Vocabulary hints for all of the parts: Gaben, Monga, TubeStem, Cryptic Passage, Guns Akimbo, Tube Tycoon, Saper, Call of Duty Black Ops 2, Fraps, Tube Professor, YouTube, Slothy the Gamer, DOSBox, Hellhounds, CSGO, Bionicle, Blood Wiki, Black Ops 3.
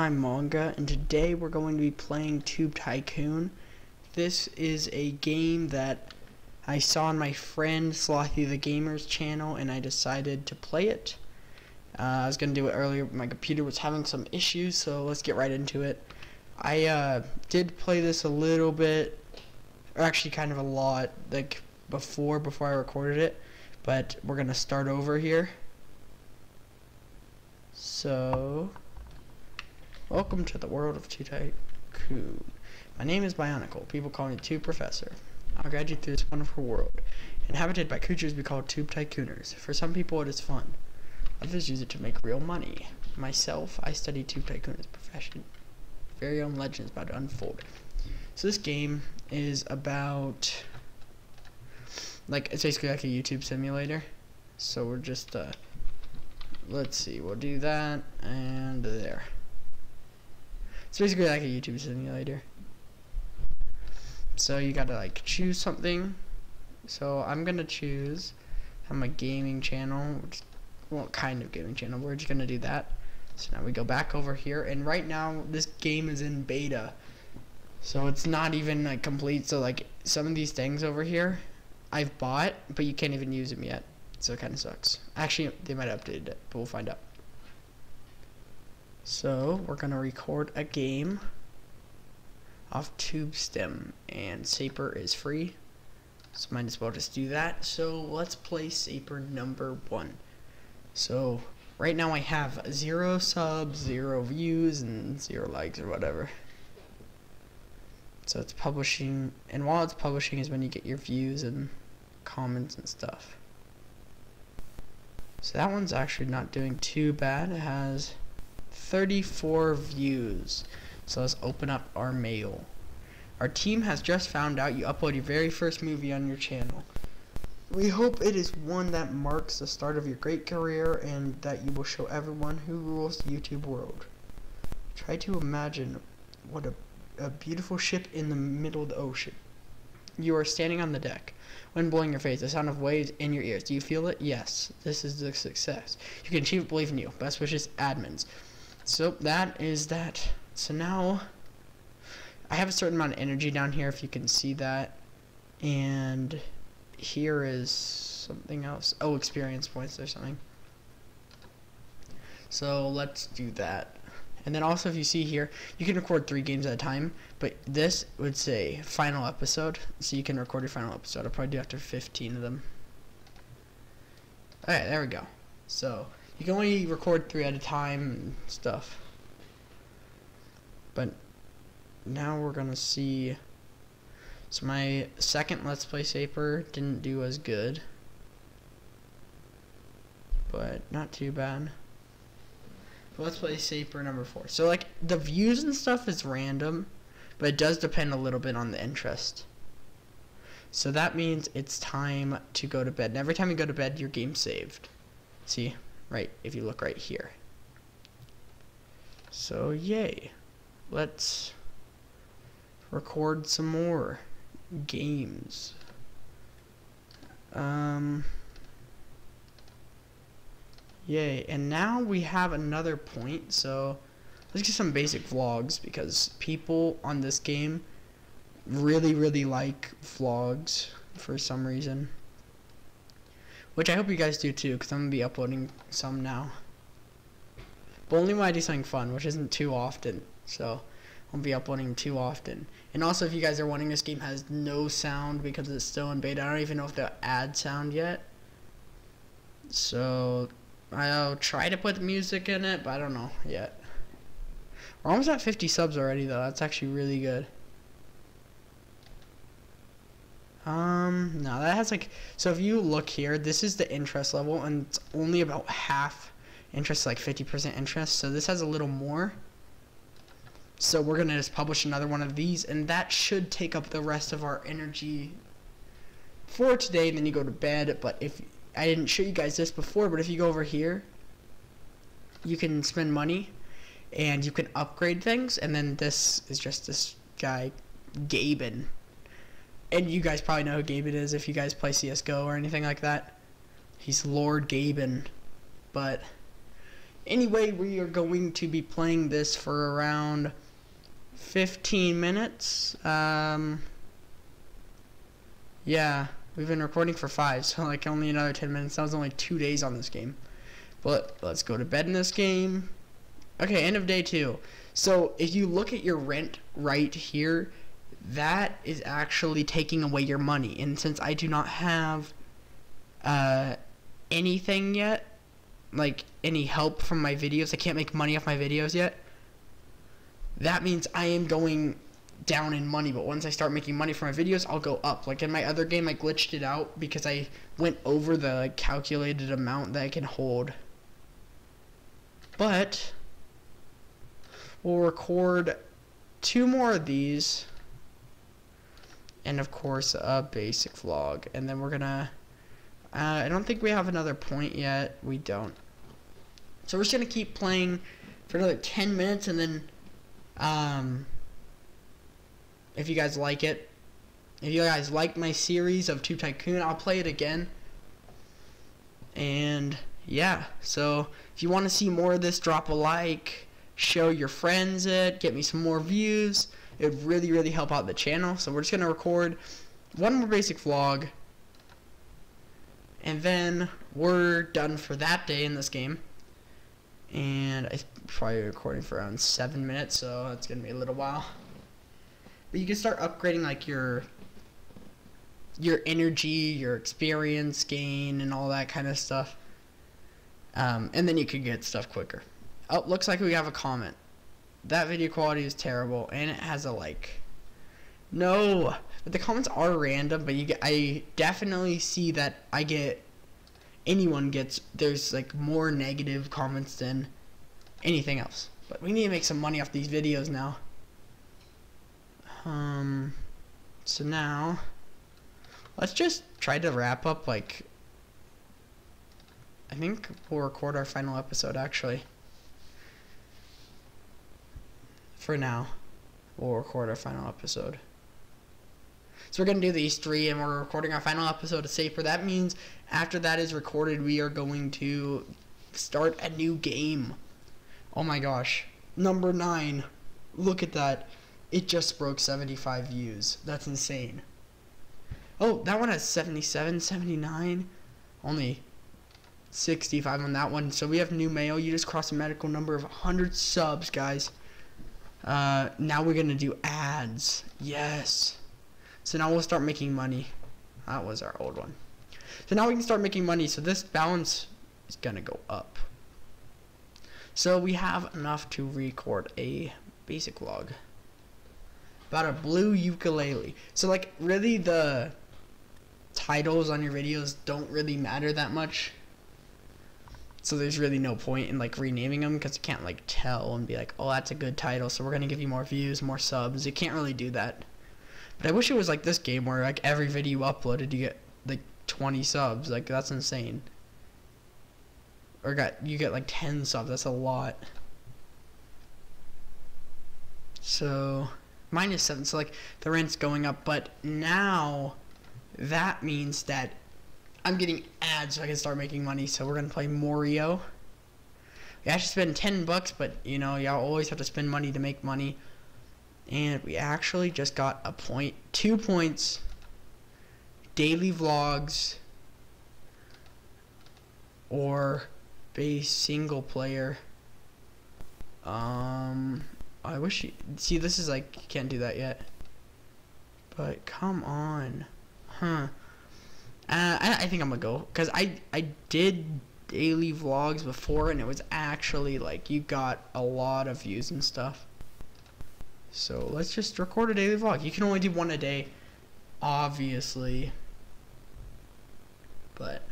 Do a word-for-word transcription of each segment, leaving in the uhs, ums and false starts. I'm Monga, and today we're going to be playing Tube Tycoon. This is a game that I saw on my friend Slothy the Gamer's channel, and I decided to play it. Uh, I was going to do it earlier, but my computer was having some issues, so let's get right into it. I uh, did play this a little bit, or actually kind of a lot, like before, before I recorded it, but we're going to start over here. So... welcome to the world of Tube Tycoon. My name is Bionicle. People call me Tube Professor. I'll guide you through this wonderful world. Inhabited by creatures we call Tube Tycooners. For some people it is fun. Others use it to make real money. Myself, I study Tube Tycoon as a profession. Very own legend is about to unfold. So this game is about... like, it's basically like a YouTube simulator. So we're just, uh... let's see, we'll do that, and there. It's basically like a YouTube simulator. So you gotta like choose something. So I'm gonna choose, I'm a gaming channel, which, well, kind of gaming channel, we're just gonna do that. So now we go back over here, and right now this game is in beta. So it's not even like complete, so like some of these things over here I've bought, but you can't even use them yet. So it kinda sucks. Actually, they might have updated it, but we'll find out. So we're gonna record a game off TubeStem, and Saper is free, so might as well just do that. So let's play Saper number one. So right now I have zero subs, zero views, and zero likes or whatever. So it's publishing, and while it's publishing is when you get your views and comments and stuff. So that one's actually not doing too bad. It has thirty-four views. So let's open up our mail. Our team has just found out you upload your very first movie on your channel. We hope it is one that marks the start of your great career and that you will show everyone who rules the YouTube world. Try to imagine what a, a beautiful ship in the middle of the ocean. You are standing on the deck. Wind blowing your face, the sound of waves in your ears. Do you feel it? Yes. This is the success. You can achieve it, believe in you. Best wishes, admins. So that is that. So now I have a certain amount of energy down here, if you can see that, and here is something else. Oh, experience points or something. So let's do that. And then also, if you see here, you can record three games at a time, but this would say final episode, so you can record your final episode. I'll probably do after fifteen of them. Alright, there we go. So you can only record three at a time and stuff. But now we're gonna see. So my second Let's Play Saper didn't do as good, but not too bad. But Let's Play Saper number four. So like the views and stuff is random, but it does depend a little bit on the interest. So that means it's time to go to bed. And every time you go to bed, your game's saved. See? Right, if you look right here. So yay, let's record some more games. Um yay, and now we have another point. So let's get some basic vlogs, because people on this game really really like vlogs for some reason, which I hope you guys do too, because I'm going to be uploading some now. But only when I do something fun, which isn't too often. So I won't be uploading too often. And also, if you guys are wondering, this game has no sound because it's still in beta. I don't even know if they'll add sound yet. So I'll try to put music in it, but I don't know yet. We're almost at fifty subs already, though. That's actually really good. Um, no, that has like, so if you look here, this is the interest level, and it's only about half interest, like fifty percent interest, so this has a little more. So we're going to just publish another one of these, and that should take up the rest of our energy for today, and then you go to bed. But if, I didn't show you guys this before, but if you go over here, you can spend money, and you can upgrade things, and then this is just this guy, Gaben. And you guys probably know who Gaben is if you guys play C S G O or anything like that. He's Lord Gaben. But Anyway, we are going to be playing this for around fifteen minutes. Um, yeah, we've been recording for five, so like only another ten minutes. That was only two days on this game. But let's go to bed in this game. Okay, end of day two. So if you look at your rent right here, that is actually taking away your money. And since I do not have uh, anything yet, like any help from my videos, I can't make money off my videos yet, that means I am going down in money. But once I start making money from my videos, I'll go up. Like in my other game, I glitched it out because I went over the like, calculated amount that I can hold. But we'll record two more of these and of course a basic vlog, and then we're gonna Uh, I don't think we have another point yet. We don't. So we're just going to keep playing for another ten minutes, and then um, if you guys like it, if you guys like my series of Tube Tycoon, I'll play it again. And yeah, so if you want to see more of this, drop a like, show your friends it, get me some more views. It would really, really help out the channel. So we're just going to record one more basic vlog, and then we're done for that day in this game. And I'm probably recording for around seven minutes, so it's gonna be a little while. But you can start upgrading like your your energy, your experience gain, and all that kind of stuff. Um, and then you can get stuff quicker. Oh, looks like we have a comment. That video quality is terrible, and it has a like. No, but the comments are random, but you get, I definitely see that I get, anyone gets, there's like more negative comments than anything else. But we need to make some money off these videos now. Um, so now, let's just try to wrap up, like, I think we'll record our final episode actually. For now, we'll record our final episode. So we're going to do these three, and we're recording our final episode of Saper. That means after that is recorded, we are going to start a new game. Oh my gosh. Number nine. Look at that. It just broke seventy-five views. That's insane. Oh, that one has seventy-seven, seventy-nine. Only sixty-five on that one. So we have new mail. You just crossed a magical number of one hundred subs, guys. Uh, now we're going to do ads. Yes. So now we'll start making money. That was our old one. So now we can start making money. So this balance is gonna go up. So we have enough to record a basic vlog about a blue ukulele. So like really the titles on your videos don't really matter that much. So there's really no point in like renaming them, because you can't like tell and be like, oh, that's a good title, so we're gonna give you more views, more subs. You can't really do that. But I wish it was like this game where like every video you uploaded you get like twenty subs. Like that's insane. Or got you get like ten subs. That's a lot. So minus seven. So like the rent's going up. But now that means that I'm getting ads, so I can start making money. So we're gonna play Mario. We actually spend ten bucks, but you know y'all always have to spend money to make money. And we actually just got a point, two points, daily vlogs, or base single player. Um, I wish you, see this is like, you can't do that yet. But come on, huh? Uh, I, I think I'm gonna go, cause I I did daily vlogs before, and it was actually like you got a lot of views and stuff. So let's just record a daily vlog. You can only do one a day, obviously. But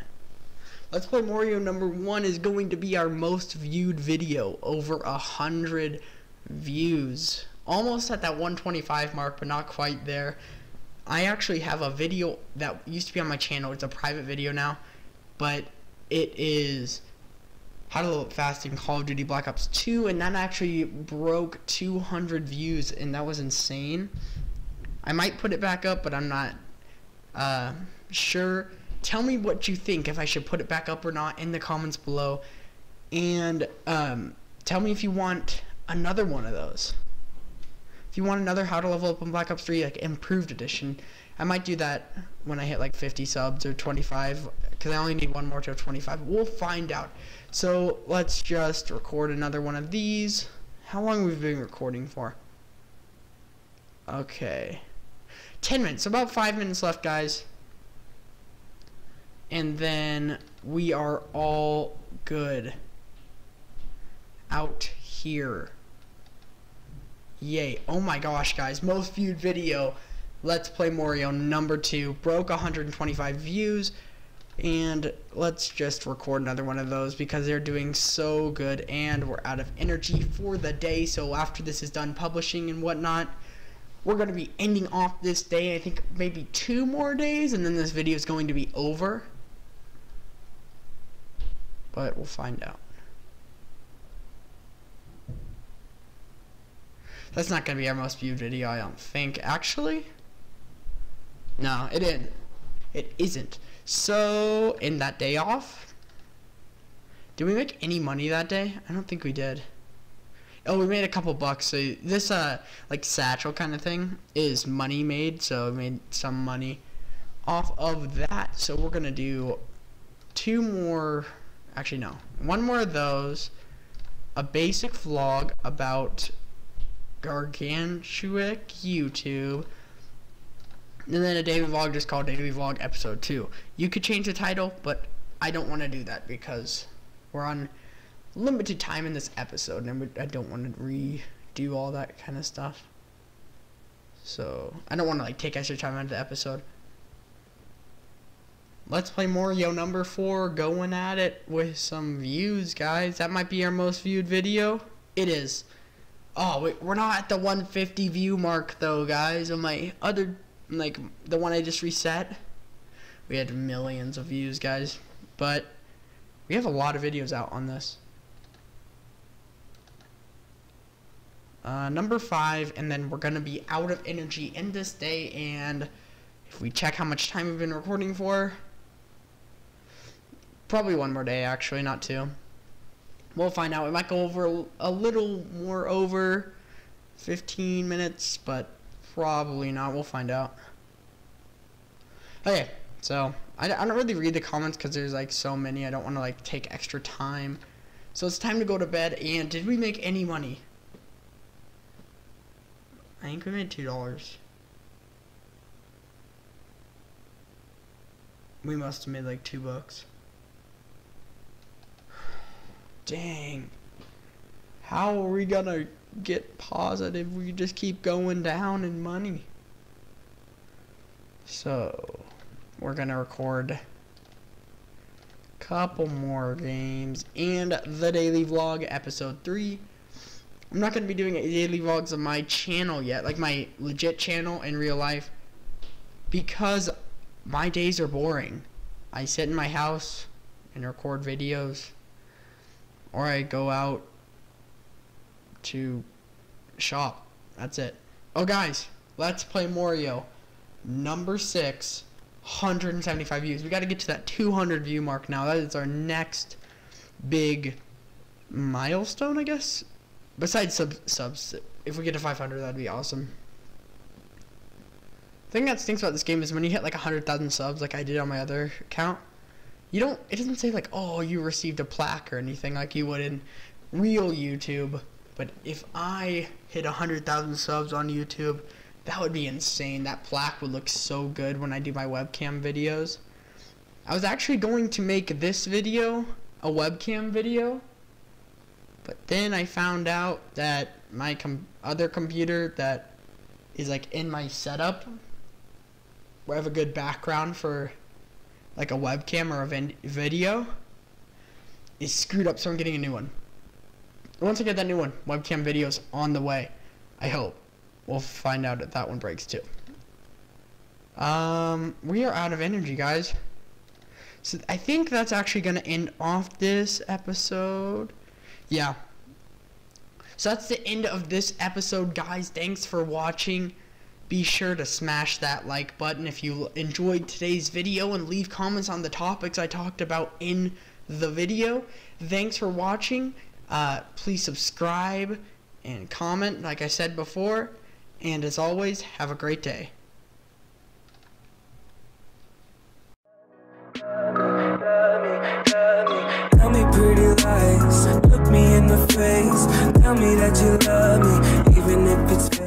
let's play Mario. Number one is going to be our most viewed video, over a hundred views. Almost at that one twenty-five mark, but not quite there. I actually have a video that used to be on my channel. It's a private video now, but it is how to look fast in Call of Duty Black Ops two, and that actually broke two hundred views, and that was insane. I might put it back up, but I'm not uh, sure. Tell me what you think, if I should put it back up or not, in the comments below. and um, tell me if you want another one of those. If you want another how to level up in Black Ops three, like improved edition, I might do that when I hit like fifty subs or twenty-five, because I only need one more to twenty-five. We'll find out. So let's just record another one of these. How long have we been recording for? Okay, ten minutes, about five minutes left, guys, and then we are all good out here. Yay. Oh my gosh, guys, most viewed video, Let's Play Mario number two, broke one hundred twenty-five views, and let's just record another one of those because they're doing so good, and we're out of energy for the day. So after this is done publishing and whatnot, we're going to be ending off this day. I think maybe two more days and then this video is going to be over, but we'll find out. That's not going to be our most viewed video, I don't think. Actually, no, it isn't. It isn't. So, in that day off, did we make any money that day? I don't think we did. Oh, we made a couple bucks. So this uh like satchel kind of thing is money made, so we made some money off of that. So we're gonna do two more, actually no, one more of those, a basic vlog about Gargantuic YouTube, and then a daily vlog just called Daily Vlog Episode two. You could change the title, but I don't want to do that because we're on limited time in this episode and I don't want to redo all that kind of stuff, so I don't want to like take extra time out of the episode. Let's Play Mario number four, going at it with some views, guys. That might be our most viewed video. It is. Oh wait, we're not at the one fifty view mark though, guys. On my other, like the one I just reset, we had millions of views, guys, but we have a lot of videos out on this. Uh, number five, and then we're gonna be out of energy in this day, and if we check how much time we've been recording for, probably one more day, actually, not two. We'll find out. We might go over a little more over fifteen minutes, but probably not. We'll find out. Okay, so I, I don't really read the comments because there's like so many. I don't want to like take extra time. So it's time to go to bed. And did we make any money? I think we made two dollars. We must have made like two bucks. Dang. How are we gonna get positive? We just keep going down in money. So we're gonna record a couple more games and the daily vlog episode three. I'm not going to be doing daily vlogs on my channel yet, like my legit channel in real life, because my days are boring. I sit in my house and record videos, or I go out to shop. That's it. Oh guys, Let's Play Mario number six, one hundred seventy-five views. We got to get to that two hundred view mark now. That is our next big milestone, I guess. Besides sub, subs, if we get to five hundred, that'd be awesome. The thing that stinks about this game is when you hit like one hundred thousand subs, like I did on my other account, you don't, it doesn't say like, oh, you received a plaque or anything like you would in real YouTube. But if I hit one hundred thousand subs on YouTube, that would be insane. That plaque would look so good when I do my webcam videos. I was actually going to make this video a webcam video, but then I found out that my com other computer that is like in my setup, where I have a good background for like a webcam or a video, is screwed up, so I'm getting a new one. Once I get that new one, webcam video's on the way, I hope. We'll find out if that one breaks too. Um, we are out of energy, guys. So I think that's actually going to end off this episode. Yeah, so that's the end of this episode, guys. Thanks for watching. Be sure to smash that like button if you enjoyed today's video, and leave comments on the topics I talked about in the video. Thanks for watching. Uh, please subscribe and comment, like I said before. And as always, have a great day. Tell me pretty lies, look me in the face, tell me that you love me, even if it's fake.